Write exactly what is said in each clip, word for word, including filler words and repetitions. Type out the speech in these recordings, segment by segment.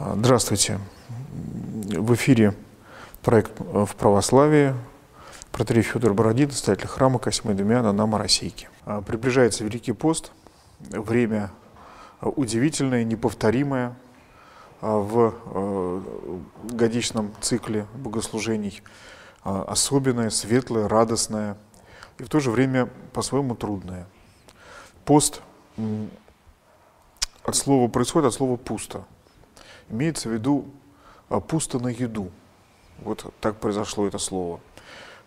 Здравствуйте. В эфире проект «В православии». Протоиерей Федор Бородин, настоятель храма Космы и Дамиана на Маросейке. Приближается Великий пост. Время удивительное, неповторимое в годичном цикле богослужений. Особенное, светлое, радостное и в то же время по-своему трудное. Пост от слова происходит, от слова «пусто». Имеется в виду «пусто на еду». Вот так произошло это слово.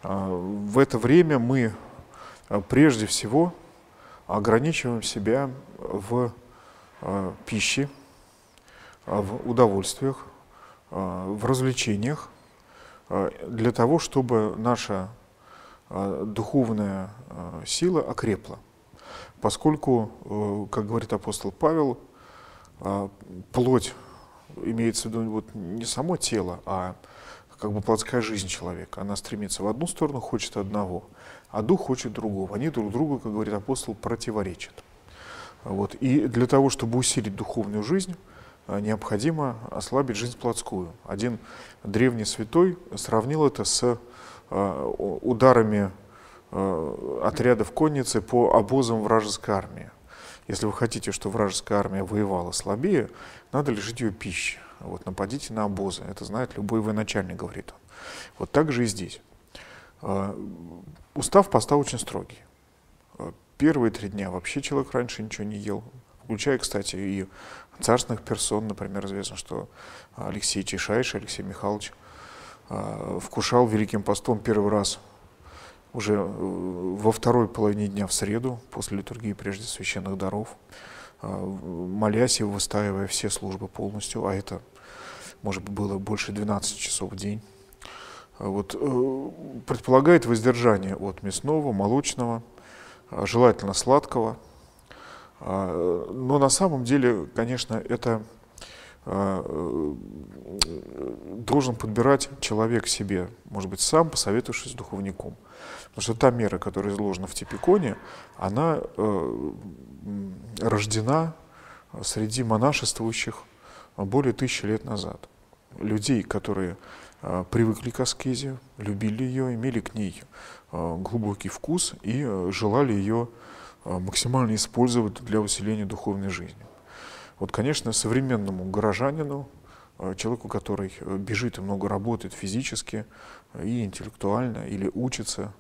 В это время мы прежде всего ограничиваем себя в пище, в удовольствиях, в развлечениях, для того, чтобы наша духовная сила окрепла. Поскольку, как говорит апостол Павел, плоть, имеется в виду вот не само тело, а как бы плотская жизнь человека, она стремится в одну сторону, хочет одного, а дух хочет другого. Они друг другу, как говорит апостол, противоречат. Вот. И для того, чтобы усилить духовную жизнь, необходимо ослабить жизнь плотскую. Один древний святой сравнил это с ударами отрядов конницы по обозам вражеской армии. Если вы хотите, чтобы вражеская армия воевала слабее, надо лишить ее пищи. Вот, нападите на обозы. Это знает любой военачальник, говорит он. Вот так же и здесь. Устав поста очень строгий. Первые три дня вообще человек раньше ничего не ел. Включая, кстати, и царственных персон. Например, известно, что Алексей Тишайший, Алексей Михайлович вкушал Великим постом первый раз уже во второй половине дня в среду, после литургии прежде священных даров, молясь и выстаивая все службы полностью, а это, может быть, было больше двенадцати часов в день, вот, предполагает воздержание от мясного, молочного, желательно сладкого. Но на самом деле, конечно, это должен подбирать человек себе, может быть, сам, посоветовавшись с духовником. Потому что та мера, которая изложена в Типиконе, она э, рождена среди монашествующих более тысячи лет назад. Людей, которые э, привыкли к аскезе, любили ее, имели к ней э, глубокий вкус и э, желали ее э, максимально использовать для усиления духовной жизни. Вот, конечно, современному горожанину, человеку, который бежит и много работает физически и интеллектуально, или учится,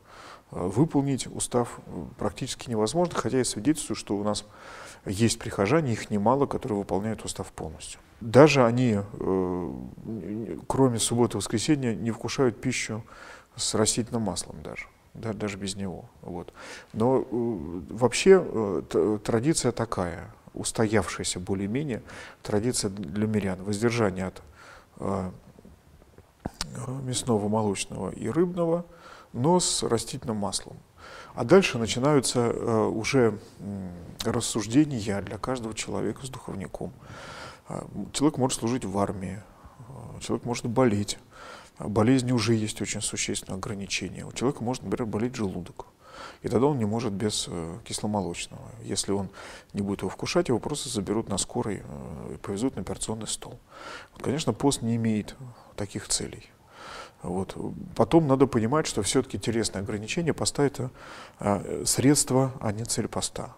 выполнить устав практически невозможно, хотя я свидетельствую, что у нас есть прихожане, их немало, которые выполняют устав полностью. Даже они, кроме субботы и воскресенья, не вкушают пищу с растительным маслом даже, даже без него. Вот. Но вообще традиция такая. Устоявшаяся более-менее традиция для мирян воздержание от э, мясного, молочного и рыбного, но с растительным маслом. А дальше начинаются э, уже э, рассуждения для каждого человека с духовником. Э, человек может служить в армии, э, человек может болеть. Болезни уже есть очень существенное ограничение. У человека может, например, болеть желудок. И тогда он не может без кисломолочного. Если он не будет его вкушать, его просто заберут на скорой и повезут на операционный стол. Вот, конечно, пост не имеет таких целей. Вот. Потом надо понимать, что все-таки телесное ограничение поста – это средство, а не цель поста.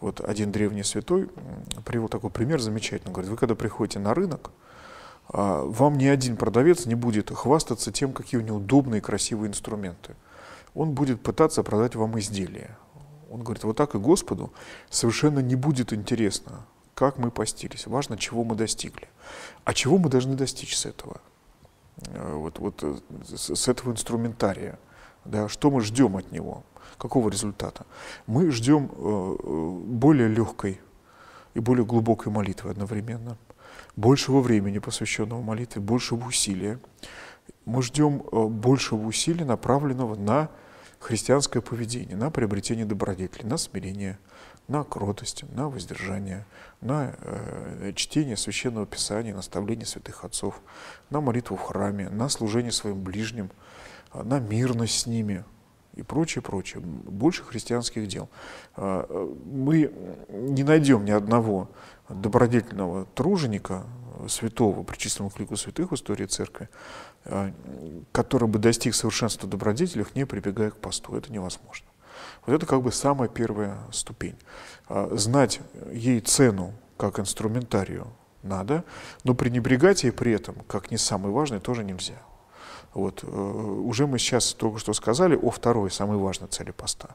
Вот один древний святой привел такой пример замечательный. Говорит, вы когда приходите на рынок, вам ни один продавец не будет хвастаться тем, какие у него удобные и красивые инструменты. Он будет пытаться продать вам изделие. Он говорит, вот так и Господу совершенно не будет интересно, как мы постились. Важно, чего мы достигли. А чего мы должны достичь с этого? Вот, вот, с этого инструментария. Да, что мы ждем от него? Какого результата? Мы ждем более легкой и более глубокой молитвы одновременно, большего времени, посвященного молитве, большего усилия. Мы ждем большего усилия, направленного на христианское поведение, на приобретение добродетели, на смирение, на кротость, на воздержание, на э, чтение Священного Писания, наставление святых отцов, на молитву в храме, на служение своим ближним, на мирность с ними и прочее, прочее. Больше христианских дел. Мы не найдем ни одного добродетельного труженика святого, причисленного к лику святых в истории церкви, который бы достиг совершенства добродетелях, не прибегая к посту. Это невозможно. Вот это как бы самая первая ступень. Знать ей цену как инструментарию надо, но пренебрегать ей при этом, как не самый важный, тоже нельзя. Вот. Уже мы сейчас только что сказали о второй, самой важной цели поста.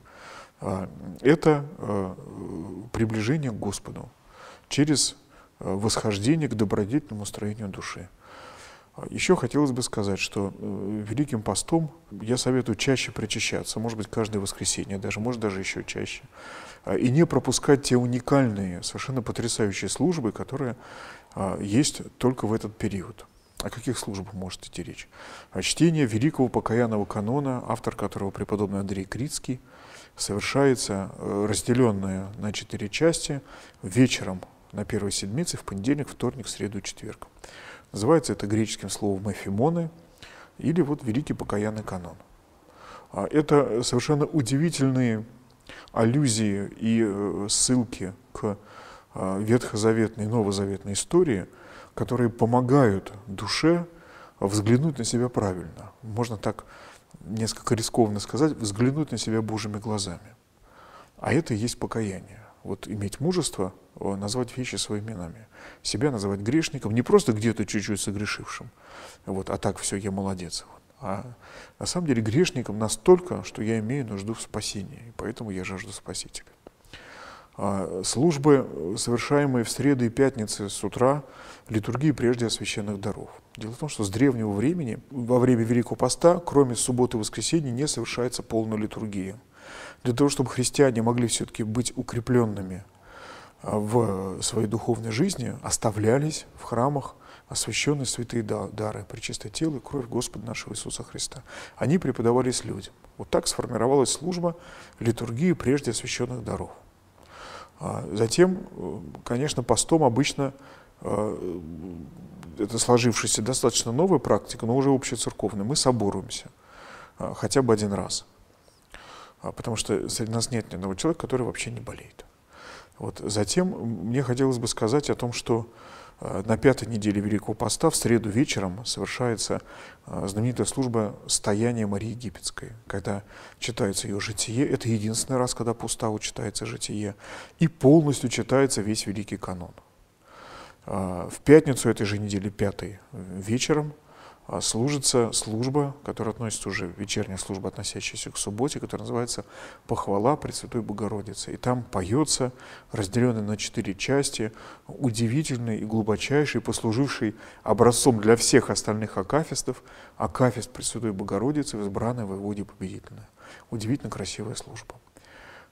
Это приближение к Господу через восхождение к добродетельному строению души. Еще хотелось бы сказать, что Великим постом я советую чаще причащаться, может быть, каждое воскресенье, даже, может, даже еще чаще, и не пропускать те уникальные, совершенно потрясающие службы, которые есть только в этот период. О каких службах может идти речь? Чтение великого покаянного канона, автор которого преподобный Андрей Критский, совершается разделенное на четыре части вечером на первой седмице в понедельник, вторник, среду, четверг. Называется это греческим словом «эфимоны» или вот «Великий покаянный канон». Это совершенно удивительные аллюзии и ссылки к ветхозаветной и новозаветной истории, которые помогают душе взглянуть на себя правильно. Можно так несколько рискованно сказать, взглянуть на себя Божьими глазами. А это и есть покаяние. Вот иметь мужество, назвать вещи своими именами, себя называть грешником, не просто где-то чуть-чуть согрешившим, вот, а так все, я молодец, вот, а на самом деле грешником настолько, что я имею нужду в спасении, и поэтому я жажду Спасителя. А службы, совершаемые в среды и пятницы с утра, литургии прежде о священных даров. Дело в том, что с древнего времени, во время Великого Поста, кроме субботы и воскресенья, не совершается полная литургия. Для того, чтобы христиане могли все-таки быть укрепленными в своей духовной жизни, оставлялись в храмах освященные святые дары, пречистое тело и кровь Господа нашего Иисуса Христа. Они преподавались людям. Вот так сформировалась служба литургии прежде освященных даров. Затем, конечно, постом обычно, это сложившаяся достаточно новая практика, но уже общецерковная, мы соборуемся хотя бы один раз. Потому что среди нас нет ни одного человека, который вообще не болеет. Вот. Затем мне хотелось бы сказать о том, что на пятой неделе Великого Поста в среду вечером совершается знаменитая служба «Стояние Марии Египетской», когда читается ее житие. Это единственный раз, когда по уставу читается житие. И полностью читается весь Великий канон. В пятницу этой же недели, пятой вечером, служится служба, которая относится уже, вечерняя служба, относящаяся к субботе, которая называется «Похвала Пресвятой Богородицы». И там поется, разделенный на четыре части, удивительный и глубочайший, послуживший образцом для всех остальных акафистов, акафист Пресвятой Богородицы, избранная воеводе победительная. Удивительно красивая служба.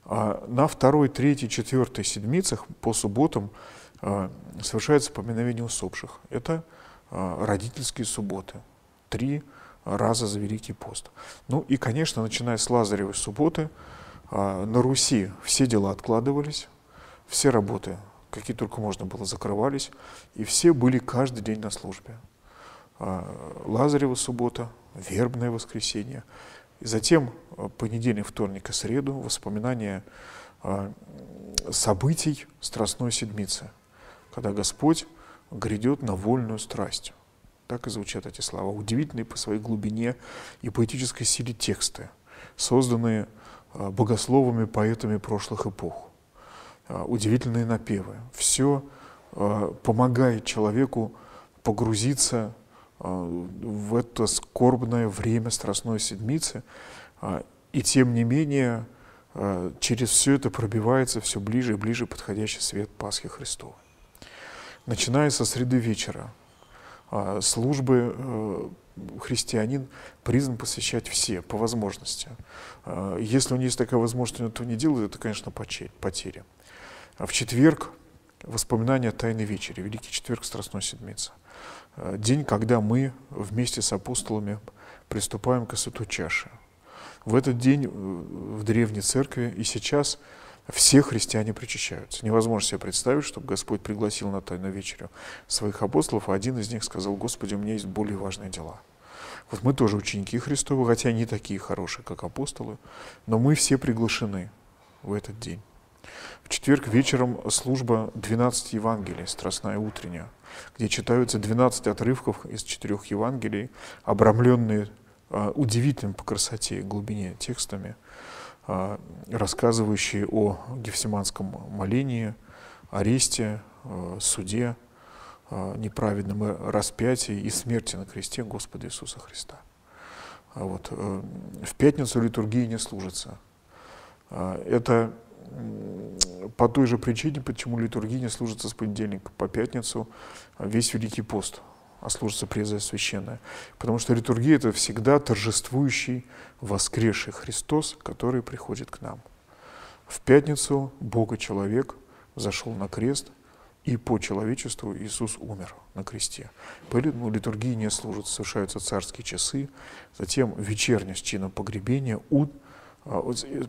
На второй, третьей, четвертой седмицах по субботам совершается поминовение усопших. Это родительские субботы, три раза за Великий пост. Ну и, конечно, начиная с Лазаревой субботы, на Руси все дела откладывались, все работы, какие только можно было, закрывались, и все были каждый день на службе. Лазарева суббота, вербное воскресенье, и затем понедельник, вторник и среду воспоминания событий Страстной Седмицы, когда Господь грядет на вольную страсть. Так и звучат эти слова, удивительные по своей глубине и поэтической силе тексты, созданные богословами, поэтами прошлых эпох. Удивительные напевы. Все помогает человеку погрузиться в это скорбное время Страстной Седмицы, и тем не менее через все это пробивается все ближе и ближе подходящий свет Пасхи Христовой. Начиная со среды вечера, службы христианин призван посвящать все, по возможности. Если у него есть такая возможность, он этого не делает, это, конечно, потеря. В четверг воспоминания о Тайной Вечере, Великий Четверг, Страстной Седмица. День, когда мы вместе с апостолами приступаем к Святой Чаше. В этот день в Древней Церкви и сейчас все христиане причащаются. Невозможно себе представить, чтобы Господь пригласил на Тайную Вечерю своих апостолов, а один из них сказал: «Господи, у меня есть более важные дела». Вот мы тоже ученики Христовы, хотя не такие хорошие, как апостолы, но мы все приглашены в этот день. В четверг вечером служба двенадцати Евангелий, страстная утренняя, где читаются двенадцать отрывков из четырех Евангелий, обрамленные э, удивительным по красоте и глубине текстами, э, рассказывающие о гефсиманском молении, аресте, э, суде, э, неправедном распятии и смерти на кресте Господа Иисуса Христа. Вот. В пятницу литургии не служится. Это по той же причине, почему литургия не служится с понедельника по пятницу весь Великий пост, а служится презрие священное. Потому что литургия — это всегда торжествующий воскресший Христос, который приходит к нам. В пятницу Бог и человек зашел на крест, и по человечеству Иисус умер на кресте. Поэтому литургии не служат, совершаются царские часы, затем вечерня с чином погребения, у,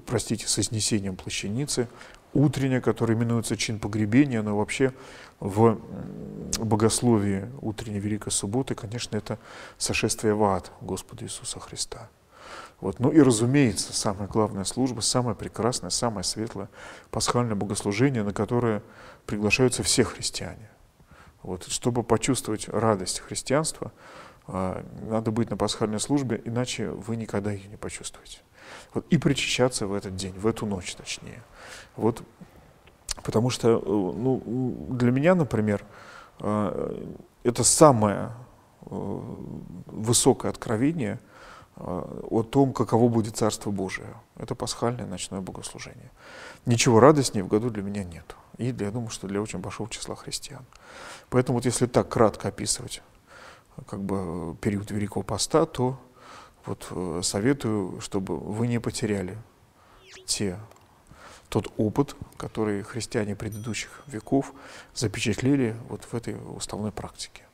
простите, с изнесением плащаницы, утренняя, которая именуется чин погребения, но вообще в богословии утренней Великой Субботы, конечно, это сошествие в ад Господа Иисуса Христа. Вот. Ну и, разумеется, самая главная служба, самая прекрасная, самая светлая пасхальное богослужение, на которое приглашаются все христиане. Вот. Чтобы почувствовать радость христианства, надо быть на пасхальной службе, иначе вы никогда ее не почувствуете. Вот. И причащаться в этот день, в эту ночь точнее. Вот. Потому что, ну, для меня, например, это самое высокое откровение о том, каково будет Царство Божие. Это пасхальное ночное богослужение. Ничего радостнее в году для меня нет. И, для, я думаю, что для очень большого числа христиан. Поэтому, вот если так кратко описывать как бы, период Великого Поста, то вот, советую, чтобы вы не потеряли те, тот опыт, который христиане предыдущих веков запечатлели вот в этой уставной практике.